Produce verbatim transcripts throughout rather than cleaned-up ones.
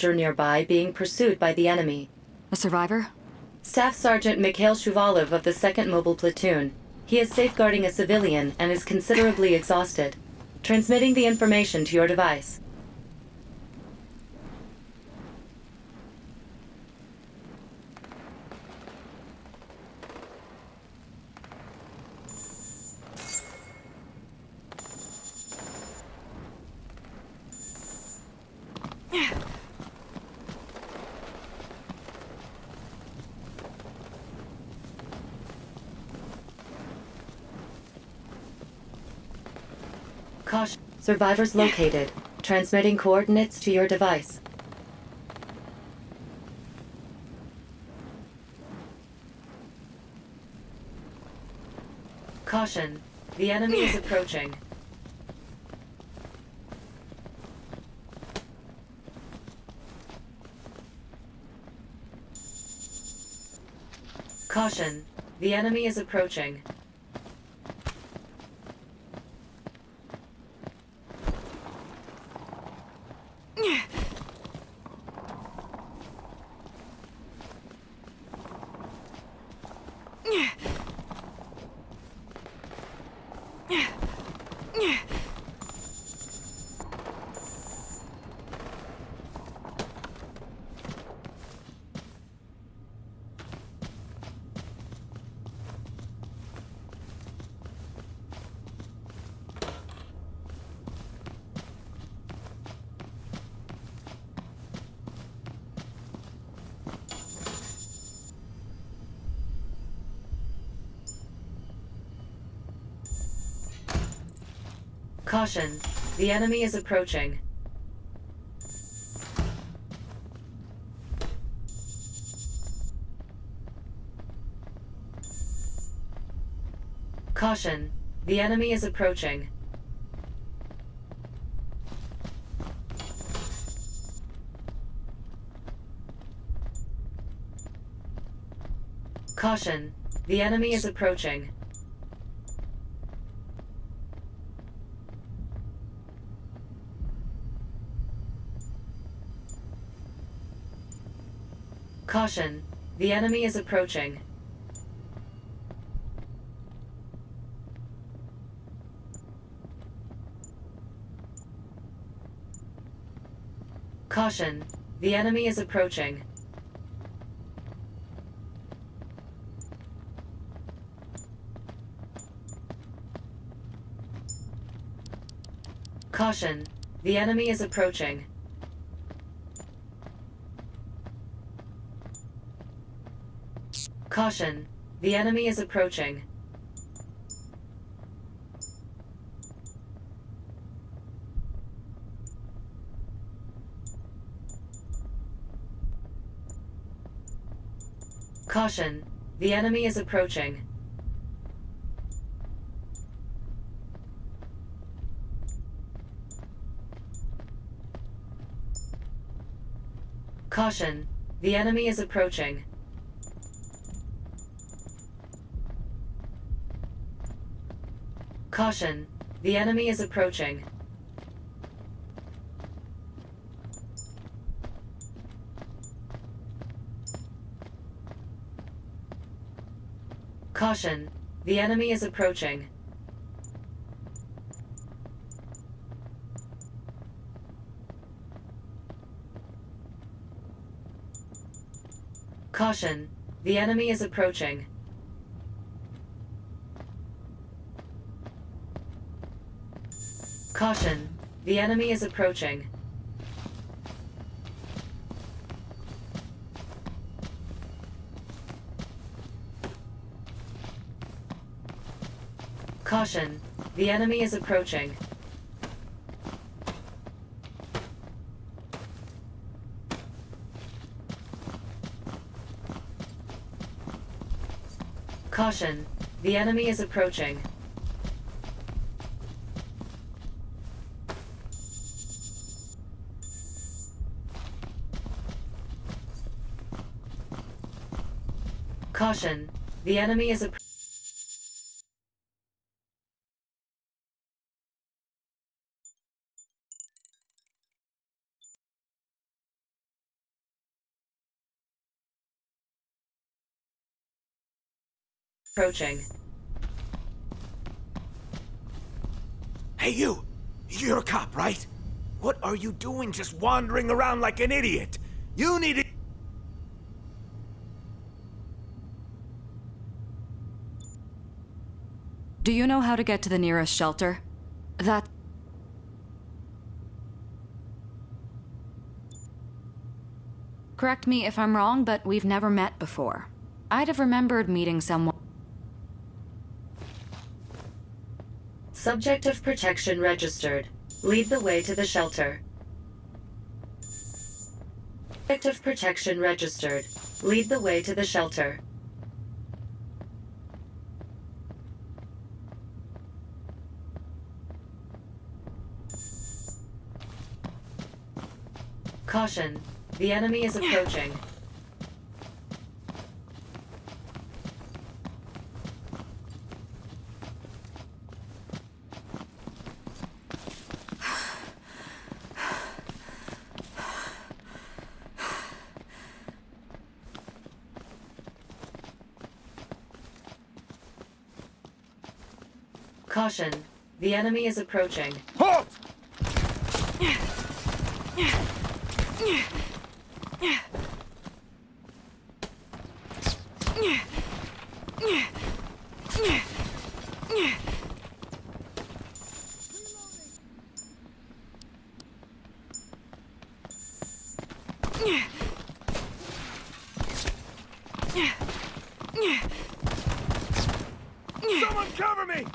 soldier nearby being pursued by the enemy. A survivor? Staff Sergeant Mikhail Shuvalov of the second Mobile Platoon. He is safeguarding a civilian and is considerably exhausted. Transmitting the information to your device. Koshka, survivors located. Transmitting coordinates to your device. Caution, the enemy is approaching. Caution, the enemy is approaching. Caution, the enemy is approaching. Caution, the enemy is approaching. Caution, the enemy is approaching. Caution, the enemy is approaching. Caution, the enemy is approaching. Caution, the enemy is approaching. Caution, the enemy is approaching. Caution, the enemy is approaching. Caution, the enemy is approaching. Caution, the enemy is approaching. Caution, the enemy is approaching. Caution, the enemy is approaching. Caution, the enemy is approaching. Caution, the enemy is approaching. Caution, the enemy is approaching. Caution, the enemy is approaching. Approaching. Hey, you! You're a cop, right? What are you doing just wandering around like an idiot? You need to... Do you know how to get to the nearest shelter? That... Correct me if I'm wrong, but we've never met before. I'd have remembered meeting someone. Subject of protection registered. Lead the way to the shelter. Subject of protection registered. Lead the way to the shelter. Caution. The enemy is approaching. Caution. The enemy is approaching. Halt! Someone cover me!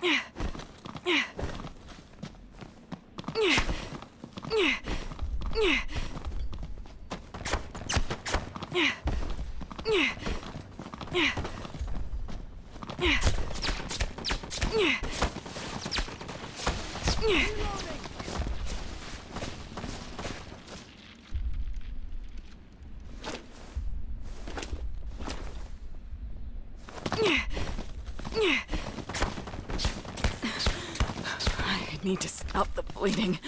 I need to stop the bleeding.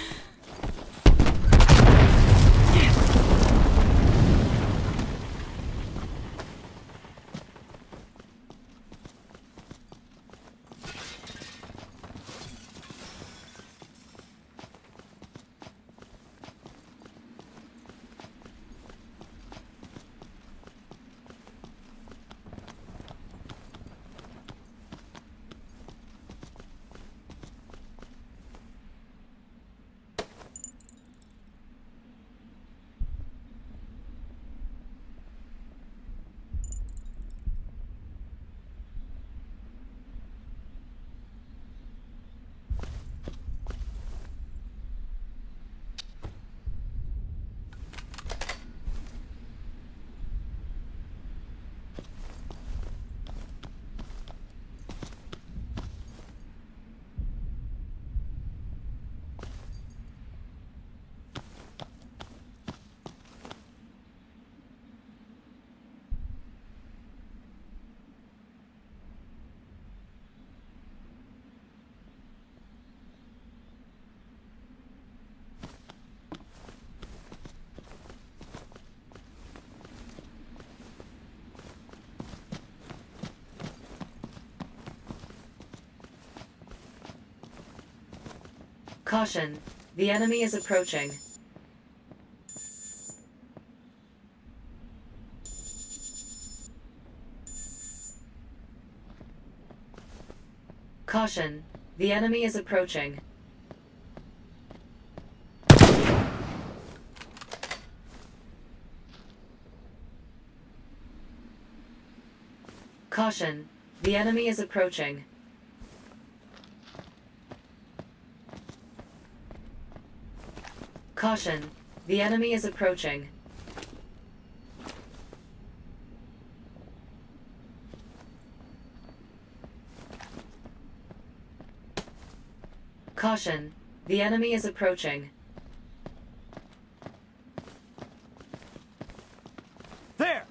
Caution. The enemy is approaching. Caution. The enemy is approaching. Caution. The enemy is approaching. Caution. The enemy is approaching. Caution. The enemy is approaching. There!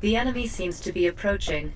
The enemy seems to be approaching.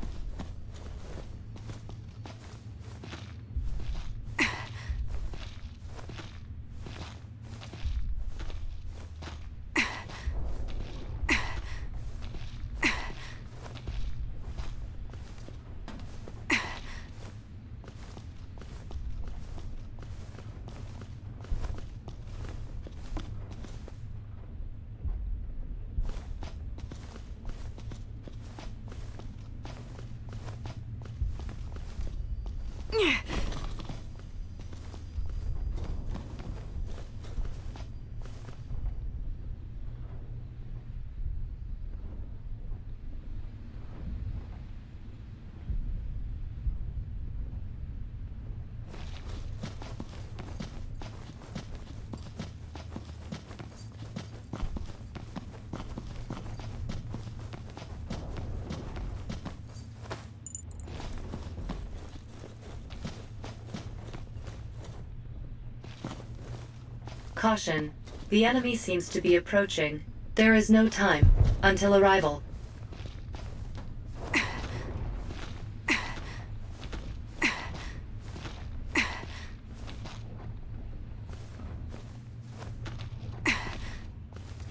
Caution. The enemy seems to be approaching. There is no time until arrival.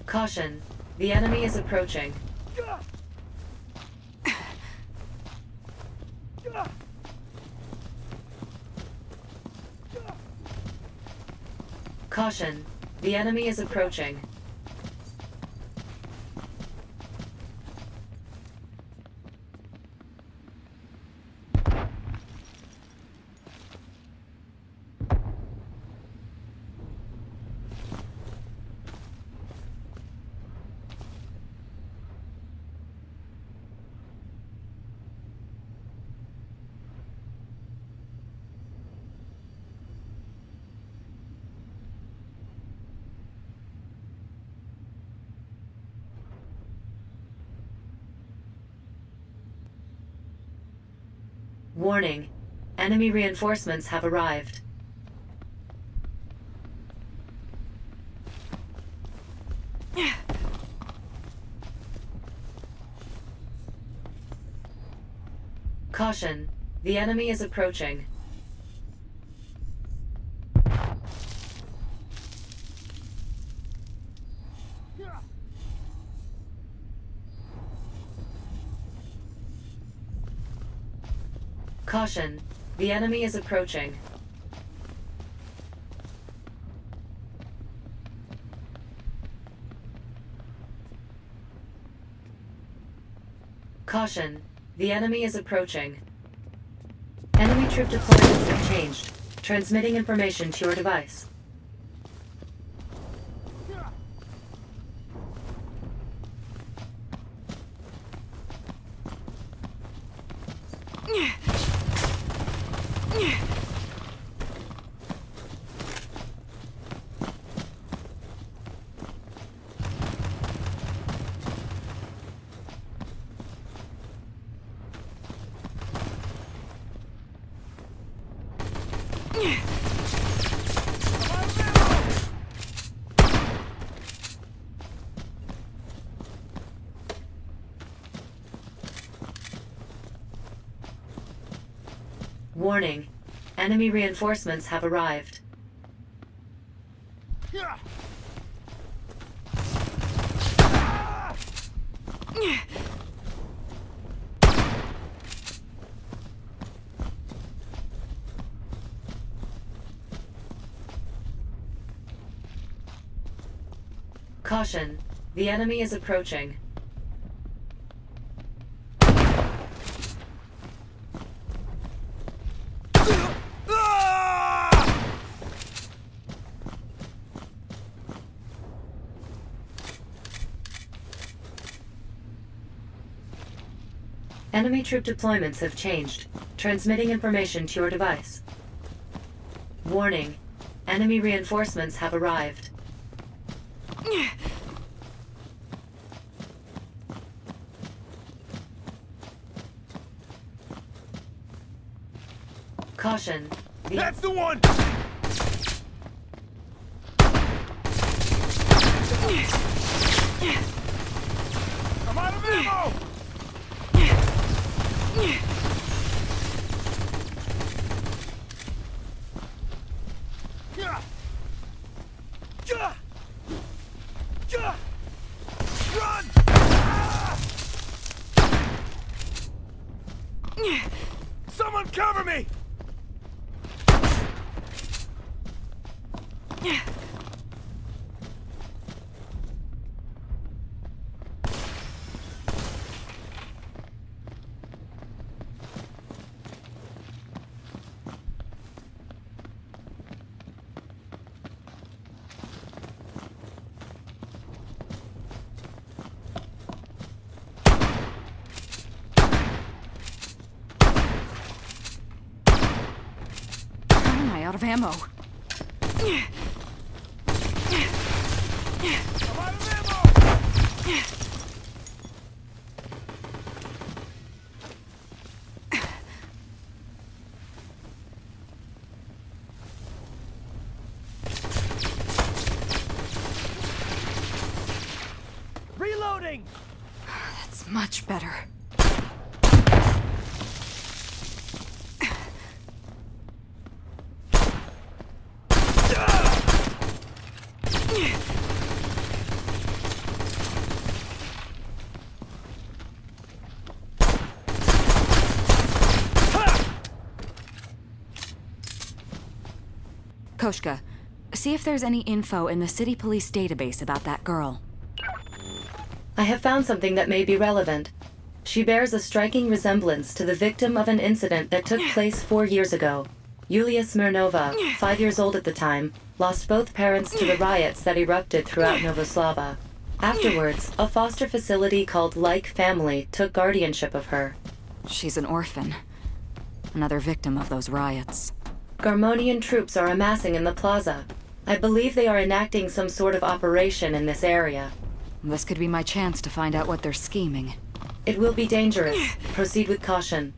Caution. The enemy is approaching. Caution. The enemy is approaching. Warning, enemy reinforcements have arrived. Caution, the enemy is approaching. Caution, the enemy is approaching. Caution, the enemy is approaching. Enemy troop deployments have changed. Transmitting information to your device. Warning, enemy reinforcements have arrived. Caution, the enemy is approaching. Enemy troop deployments have changed. Transmitting information to your device. Warning, enemy reinforcements have arrived. Caution. The That's the one! I'm out of ammo! Someone cover me! Out of ammo. I'm out of ammo. Reloading. That's much better. Koshka, see if there's any info in the city police database about that girl. I have found something that may be relevant. She bears a striking resemblance to the victim of an incident that took place four years ago. Yulia Smirnova, five years old at the time, lost both parents to the riots that erupted throughout Novoslava. Afterwards, a foster facility called Like Family took guardianship of her. She's an orphan, another victim of those riots. Garmonian troops are amassing in the plaza. I believe they are enacting some sort of operation in this area. This could be my chance to find out what they're scheming. It will be dangerous. Proceed with caution.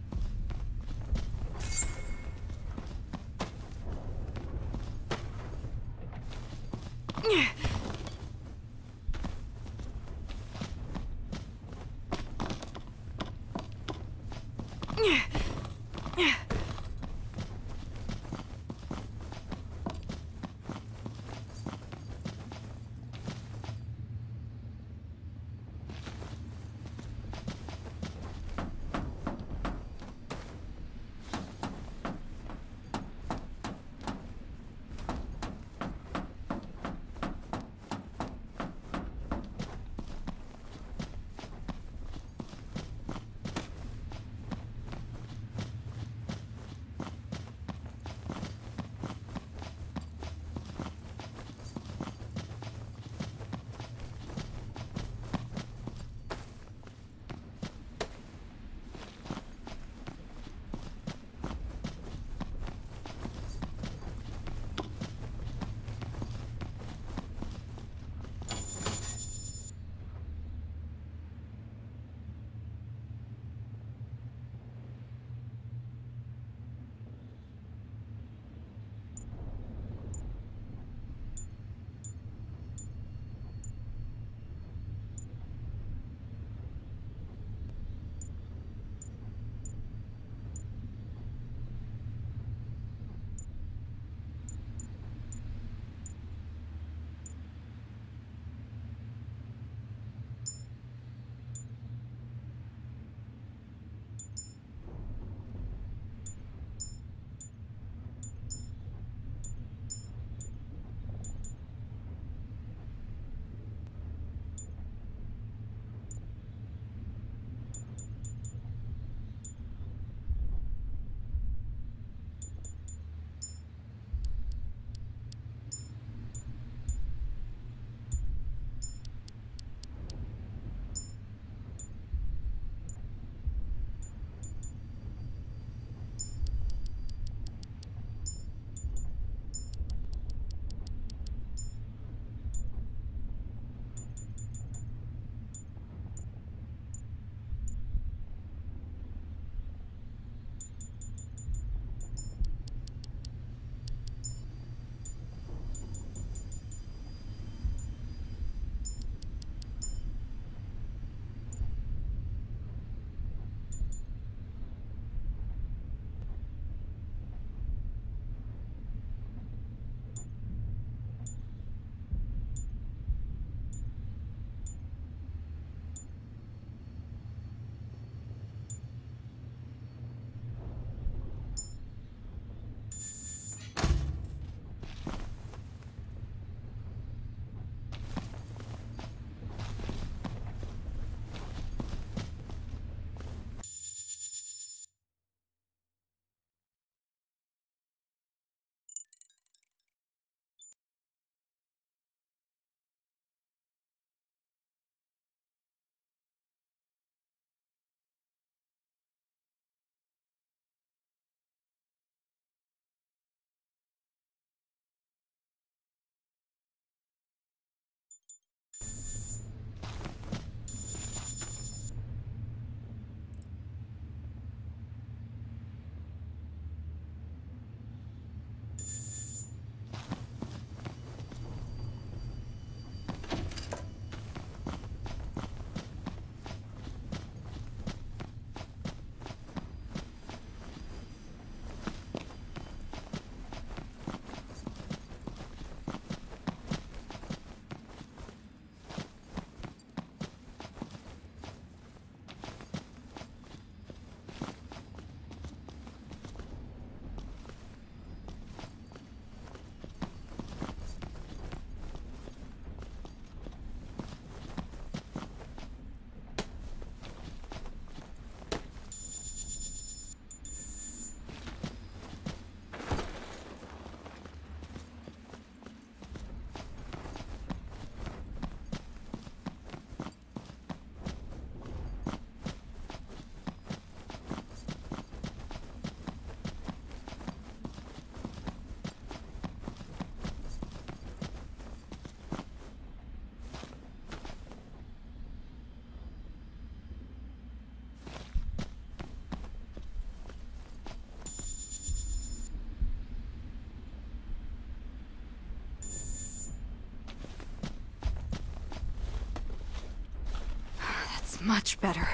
That's much better.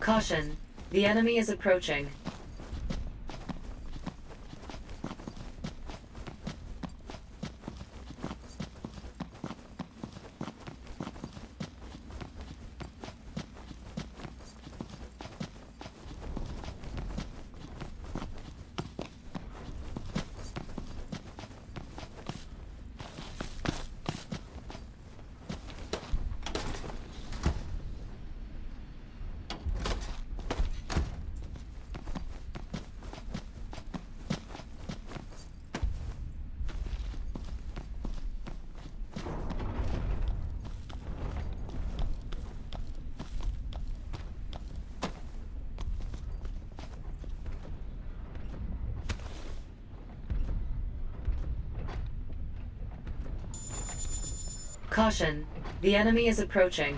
Caution, the enemy is approaching. Caution, the enemy is approaching.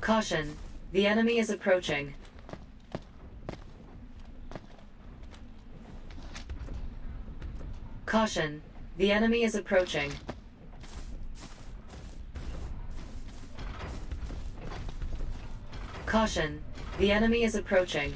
Caution, the enemy is approaching. Caution, the enemy is approaching. Caution. The enemy is approaching.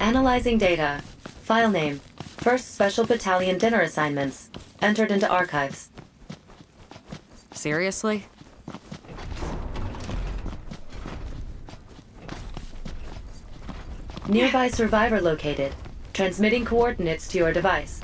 Analyzing data. File name. First Special Battalion Dinner Assignments. Entered into archives. Seriously? Nearby survivor located. Transmitting coordinates to your device.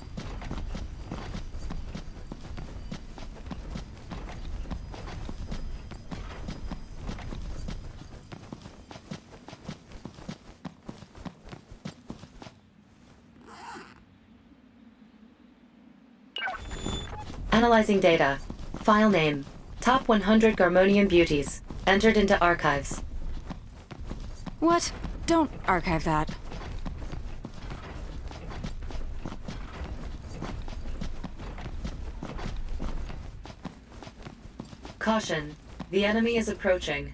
Analyzing data. File name. Top one hundred Garmonian beauties. Entered into archives. What? Don't archive that. Caution. The enemy is approaching.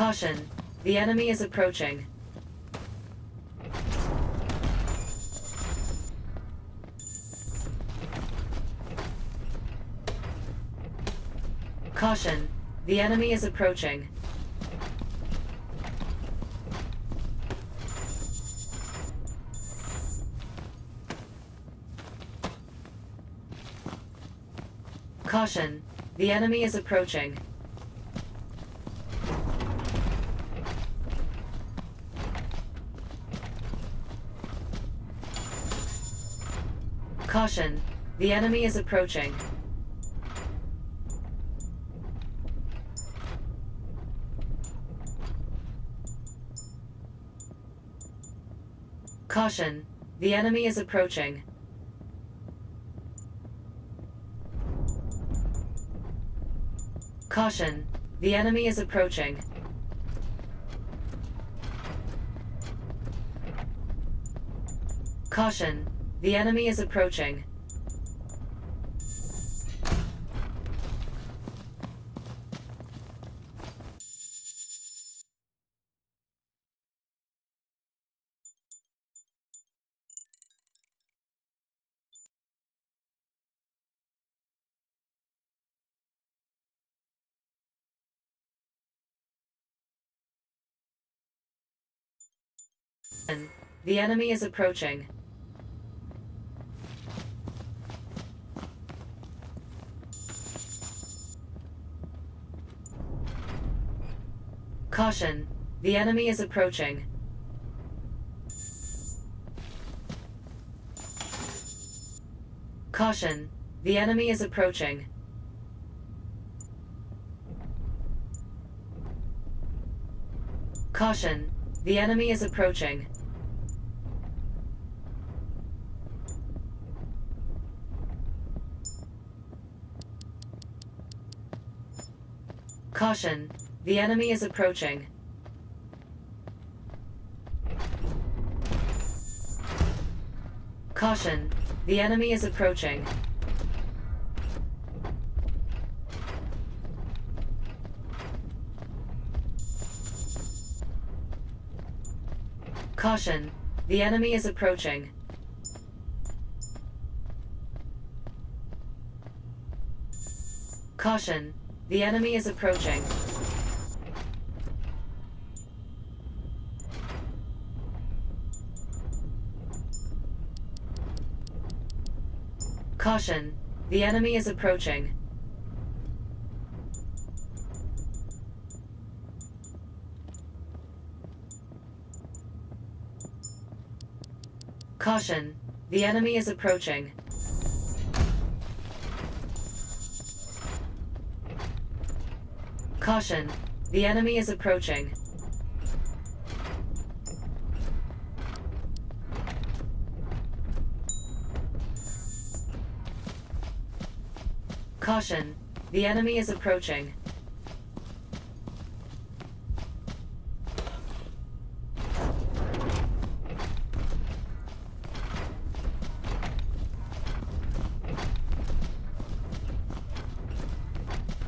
Caution, the enemy is approaching. Caution, the enemy is approaching. Caution, the enemy is approaching. Caution, the enemy is approaching. Caution, the enemy is approaching. Caution, the enemy is approaching. Caution, the enemy is approaching. The enemy is approaching. Caution, the enemy is approaching. Caution, the enemy is approaching. Caution, the enemy is approaching. Caution, the enemy is approaching. Caution, the enemy is approaching. Caution, the enemy is approaching. Caution, the enemy is approaching. Caution, the enemy is approaching. Caution, the enemy is approaching. Caution, the enemy is approaching. Caution, the enemy is approaching.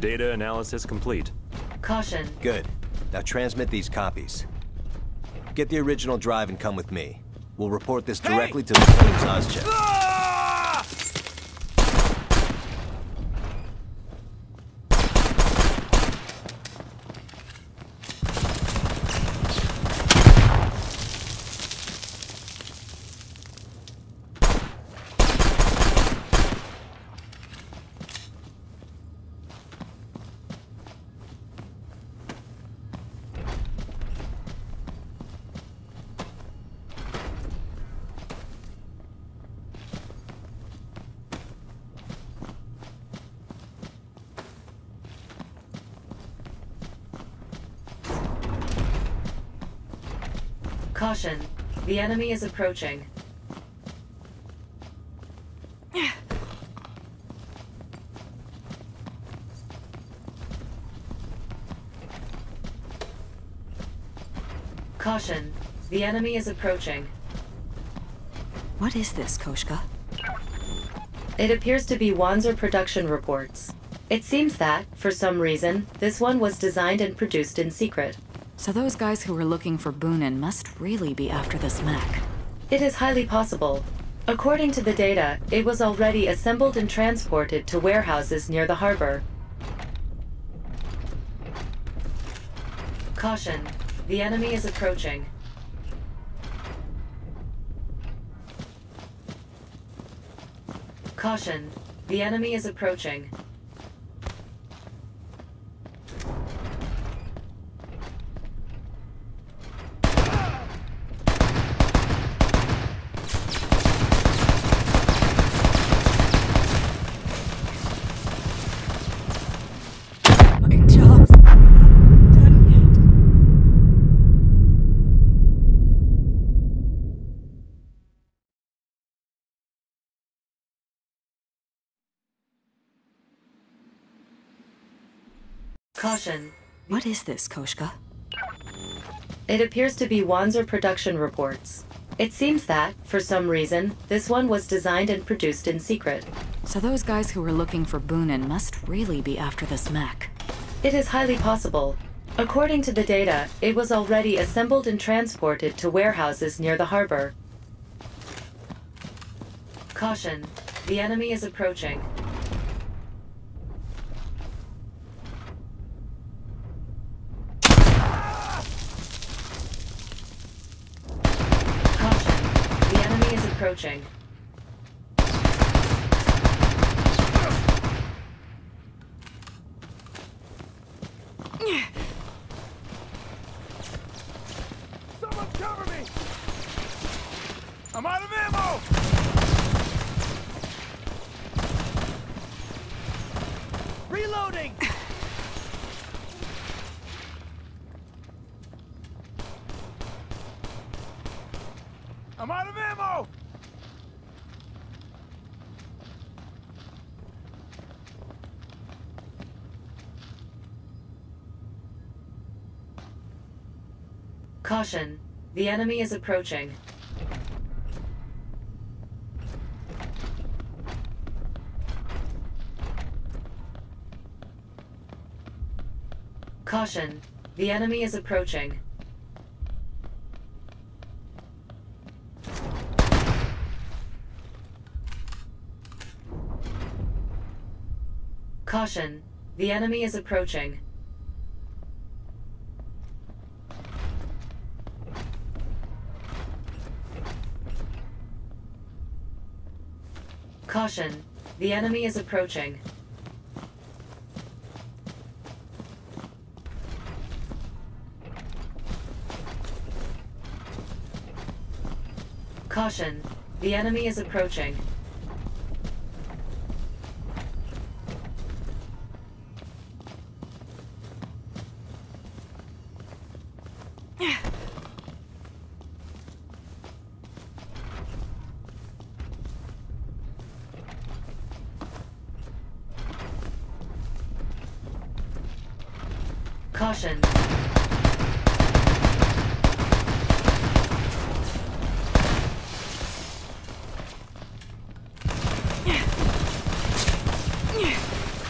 Data analysis complete. Caution. Good. Now transmit these copies. Get the original drive and come with me. We'll report this directly hey! to the team's Ozcheck. Ah! Caution, the enemy is approaching. Caution, the enemy is approaching. What is this, Koshka? It appears to be Wanzer production reports. It seems that, for some reason, this one was designed and produced in secret. So those guys who were looking for Boonin must really be after this mech. It is highly possible. According to the data, it was already assembled and transported to warehouses near the harbor. Caution, the enemy is approaching. Caution, the enemy is approaching. Caution. What is this, Koshka? It appears to be Wanzer production reports. It seems that, for some reason, this one was designed and produced in secret. So those guys who were looking for Boonin must really be after this mech. It is highly possible. According to the data, it was already assembled and transported to warehouses near the harbor. Caution. The enemy is approaching. Approaching. Someone cover me! I'm out of ammo! Reloading! I'm out of ammo! Caution, the enemy is approaching. Caution, the enemy is approaching. Caution, the enemy is approaching. Caution, the enemy is approaching. Caution, the enemy is approaching. Caution.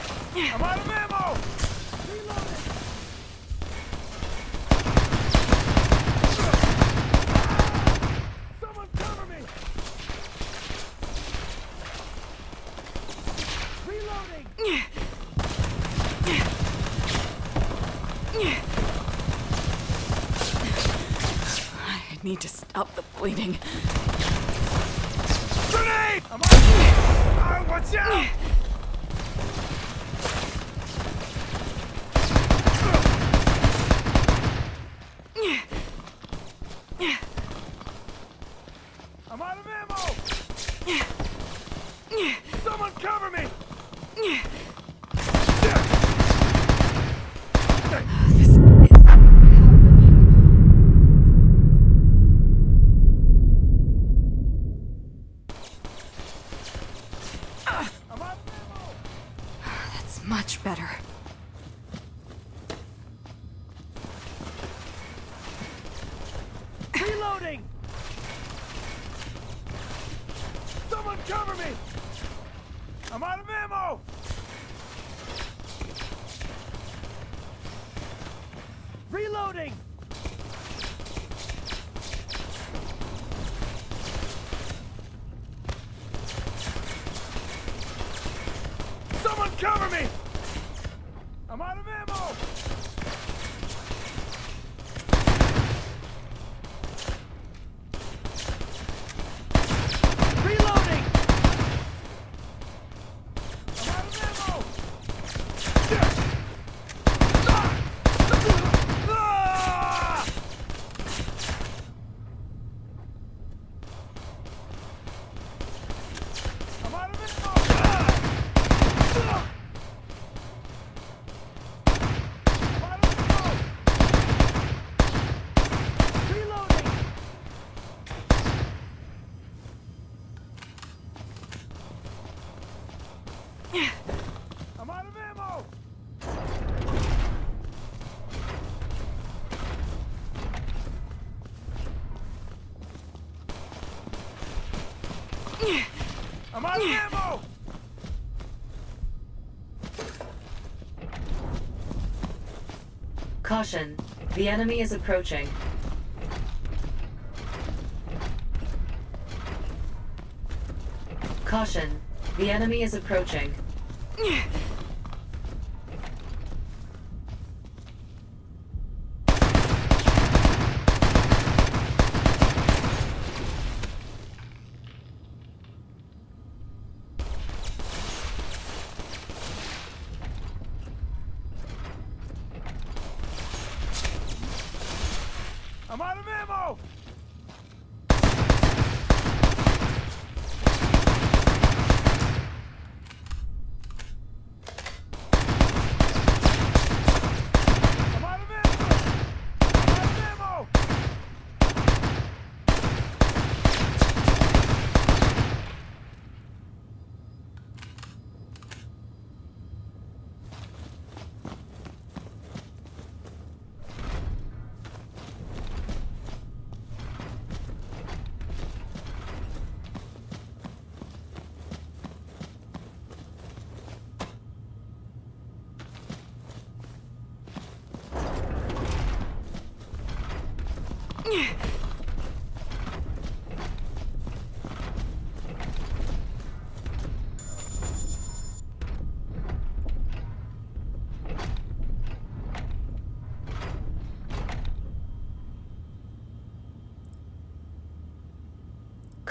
I'm out of ammo! Reloading! Someone cover me! Reloading! I need to stop the bleeding. Grenade! I'm on you! Oh, watch out! I'm out of ammo! Someone cover me! Much better. Reloading! Someone cover me! I'm out of ammo! Reloading! Out of ammo! Reloading! I'm out of ammo! I'm out of ammo! I'm out of ammo! Caution, the enemy is approaching. Caution, the enemy is approaching. I'm out of ammo! I'm out of ammo! I'm out of ammo!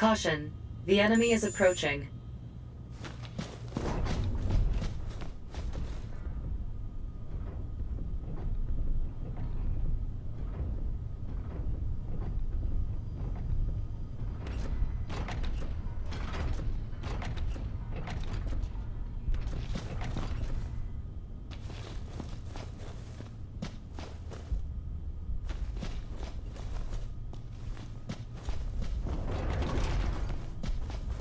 Caution, the enemy is approaching.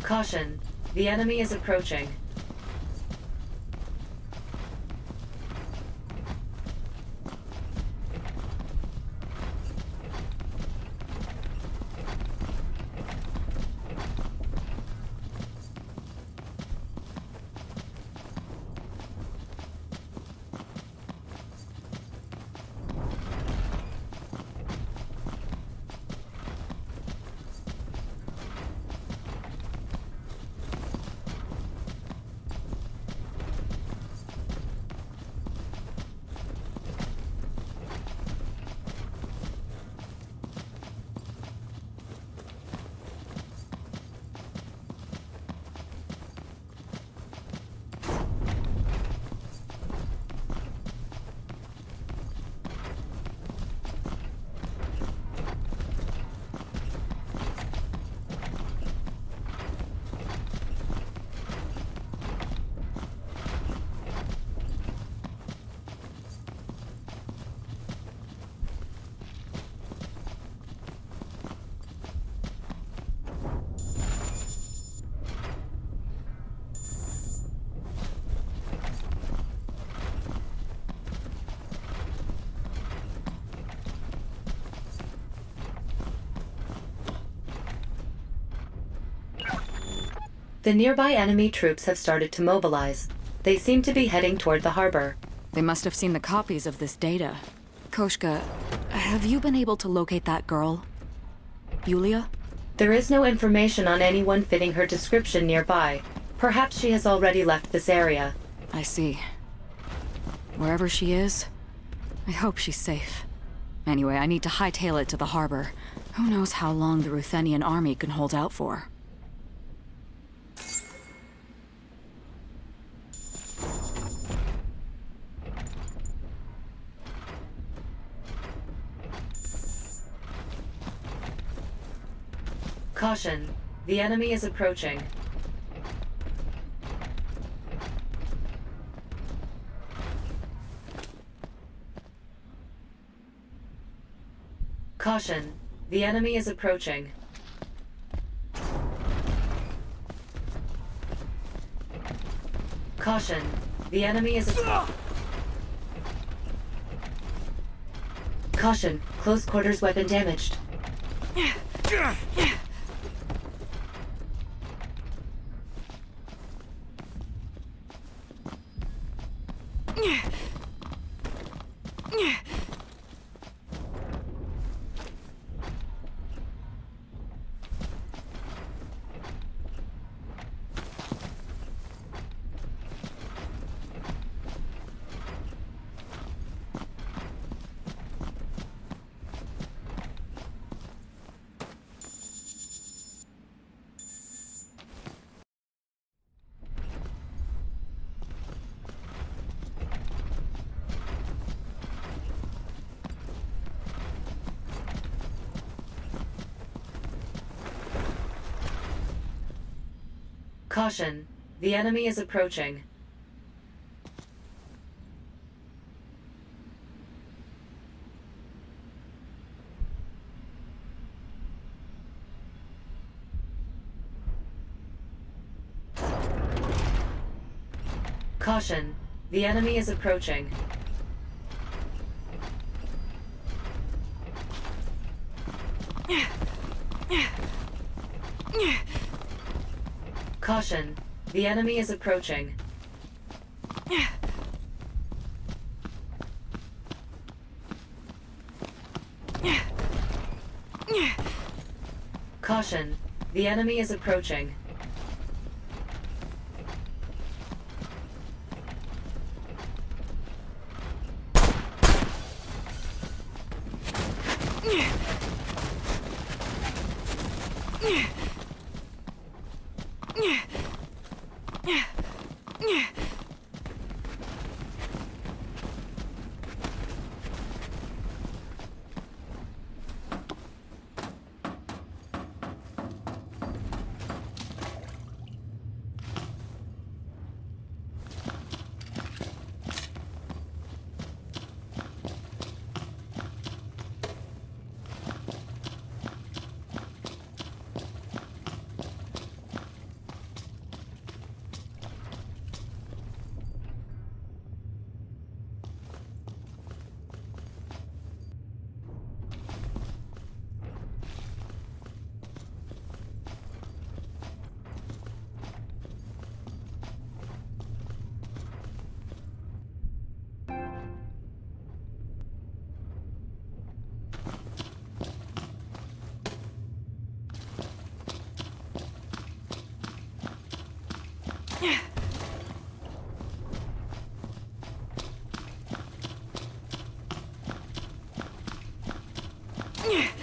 Caution, the enemy is approaching. The nearby enemy troops have started to mobilize. They seem to be heading toward the harbor. They must have seen the copies of this data. Koshka, have you been able to locate that girl? Yulia? There is no information on anyone fitting her description nearby. Perhaps she has already left this area. I see. Wherever she is, I hope she's safe. Anyway, I need to hightail it to the harbor. Who knows how long the Ruthenian army can hold out for. Caution, the enemy is approaching. Caution, the enemy is approaching. Caution, the enemy is approaching. Caution, close quarters weapon damaged. Caution, the enemy is approaching. Caution, the enemy is approaching. Caution, the enemy is approaching. Caution, the enemy is approaching. Yeah.